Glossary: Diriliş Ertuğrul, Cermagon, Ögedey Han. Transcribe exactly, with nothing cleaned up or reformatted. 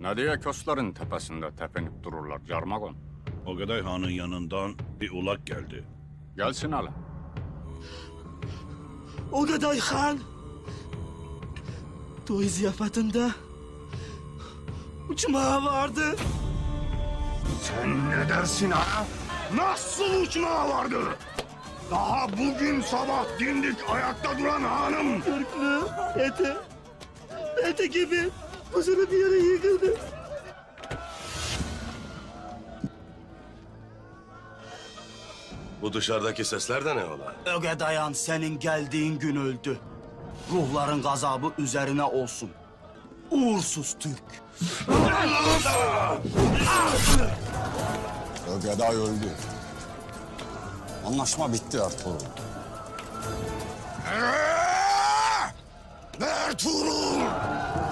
Ne diye köslerin tepesinde tepenip dururlar Cermagon? Ögedey Han'ın yanından bir ulak geldi. Gelsin hala. Ögedey Han! Toy ziyafatında uçmağa vardı. Sen ne dersin ha? Nasıl uçmağa vardı? Daha bugün sabah dimdik ayakta duran hanım. Kırklı, eti, eti gibi uzun bir yere yıkıldı. Bu dışarıdaki sesler de ne ola? Ögedey Han senin geldiğin gün öldü. Ruhların gazabı üzerine olsun. Uğursuz Türk. Ögedey öldü. Anlaşma bitti Artur. Ertuğrul!